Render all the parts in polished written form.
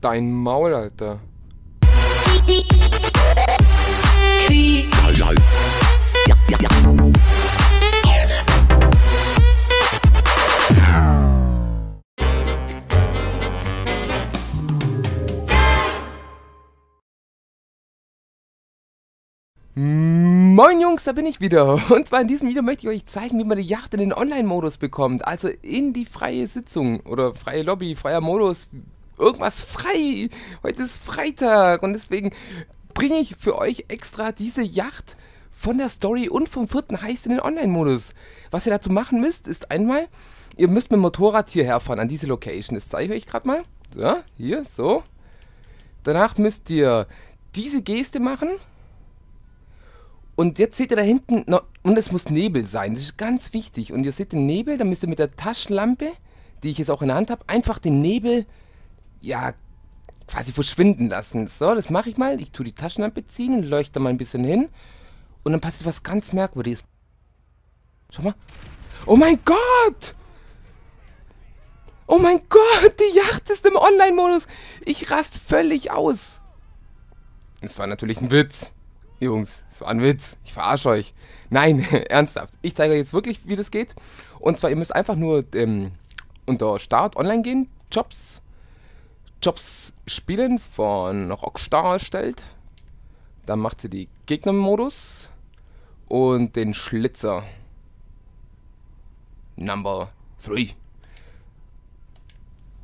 dein Maul, Alter. Moin Jungs, da bin ich wieder. Und zwar in diesem Video möchte ich euch zeigen, wie man die Yacht in den Online-Modus bekommt. Also in die freie Sitzung oder freie Lobby, freier Modus, irgendwas frei. Heute ist Freitag und deswegen bringe ich für euch extra diese Yacht von der Story und vom 4. Heist in den Online-Modus. Was ihr dazu machen müsst, ist einmal, ihr müsst mit dem Motorrad hierher fahren, an diese Location. Das zeige ich euch gerade mal. So, hier, so. Danach müsst ihr diese Geste machen. Und jetzt seht ihr da hinten, und es muss Nebel sein, das ist ganz wichtig. Und ihr seht den Nebel, da müsst ihr mit der Taschenlampe, die ich jetzt auch in der Hand habe, einfach den Nebel, ja, quasi verschwinden lassen. So, das mache ich mal. Ich tue die Taschenlampe ziehen und leuchte da mal ein bisschen hin. Und dann passiert was ganz Merkwürdiges. Schau mal. Oh mein Gott! Oh mein Gott, die Yacht ist im Online-Modus. Ich raste völlig aus. Das war natürlich ein Witz. Jungs, das war ein Witz. Ich verarsche euch. Nein, ernsthaft. Ich zeige euch jetzt wirklich, wie das geht. Und zwar, ihr müsst einfach nur unter Start online gehen. Jobs spielen von Rockstar erstellt. Dann macht ihr die Gegnermodus und den Schlitzer. Number 3.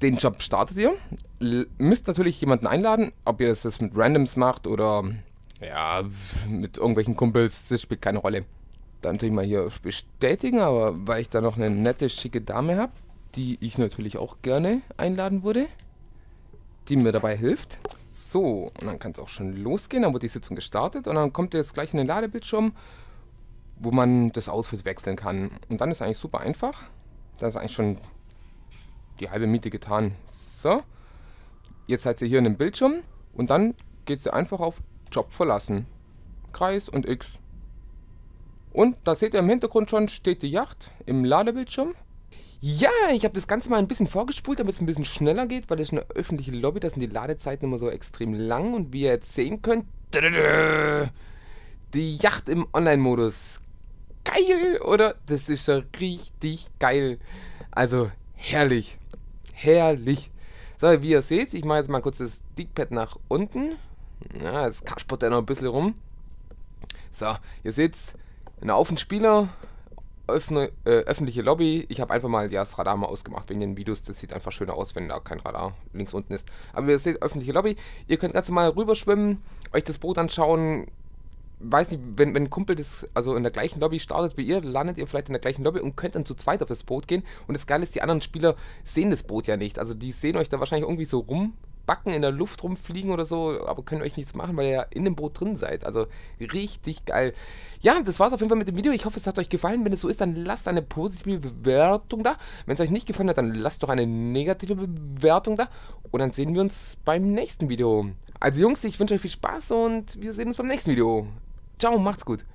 Den Job startet ihr. Müsst natürlich jemanden einladen, ob ihr das mit Randoms macht oder... ja, mit irgendwelchen Kumpels, das spielt keine Rolle. Dann tue ich mal hier auf bestätigen, aber weil ich da noch eine nette, schicke Dame habe, die ich natürlich auch gerne einladen würde, die mir dabei hilft. So, und dann kann es auch schon losgehen, dann wird die Sitzung gestartet und dann kommt ihr jetzt gleich in den Ladebildschirm, wo man das Outfit wechseln kann. Und dann ist eigentlich super einfach. Da ist eigentlich schon die halbe Miete getan. So, jetzt seid ihr hier in dem Bildschirm und dann geht es einfach auf Job verlassen. Kreis und X. Und da seht ihr im Hintergrund schon, steht die Yacht im Ladebildschirm. Ja, ich habe das Ganze mal ein bisschen vorgespult, damit es ein bisschen schneller geht, weil das ist eine öffentliche Lobby, da sind die Ladezeiten immer so extrem lang. Und wie ihr jetzt sehen könnt, die Yacht im Online-Modus. Geil, oder? Das ist ja richtig geil. Also, herrlich. Herrlich. So, wie ihr seht, ich mache jetzt mal kurz das Stickpad nach unten. Ja, jetzt kaspert er noch ein bisschen rum. So, ihr seht's, ein Haufen Spieler, öffentliche Lobby. Ich habe einfach mal ja, das Radar mal ausgemacht wegen den Videos. Das sieht einfach schöner aus, wenn da kein Radar links unten ist. Aber ihr seht, öffentliche Lobby. Ihr könnt ganz normal rüberschwimmen, euch das Boot anschauen. Weiß nicht, wenn ein Kumpel das also in der gleichen Lobby startet wie ihr, landet ihr vielleicht in der gleichen Lobby und könnt dann zu zweit auf das Boot gehen. Und das Geile ist, die anderen Spieler sehen das Boot ja nicht. Also die sehen euch da wahrscheinlich irgendwie so rum. Backen in der Luft rumfliegen oder so, aber könnt euch nichts machen, weil ihr ja in dem Boot drin seid. Also richtig geil. Ja, das war's auf jeden Fall mit dem Video. Ich hoffe, es hat euch gefallen. Wenn es so ist, dann lasst eine positive Bewertung da. Wenn es euch nicht gefallen hat, dann lasst doch eine negative Bewertung da. Und dann sehen wir uns beim nächsten Video. Also Jungs, ich wünsche euch viel Spaß und wir sehen uns beim nächsten Video. Ciao, macht's gut.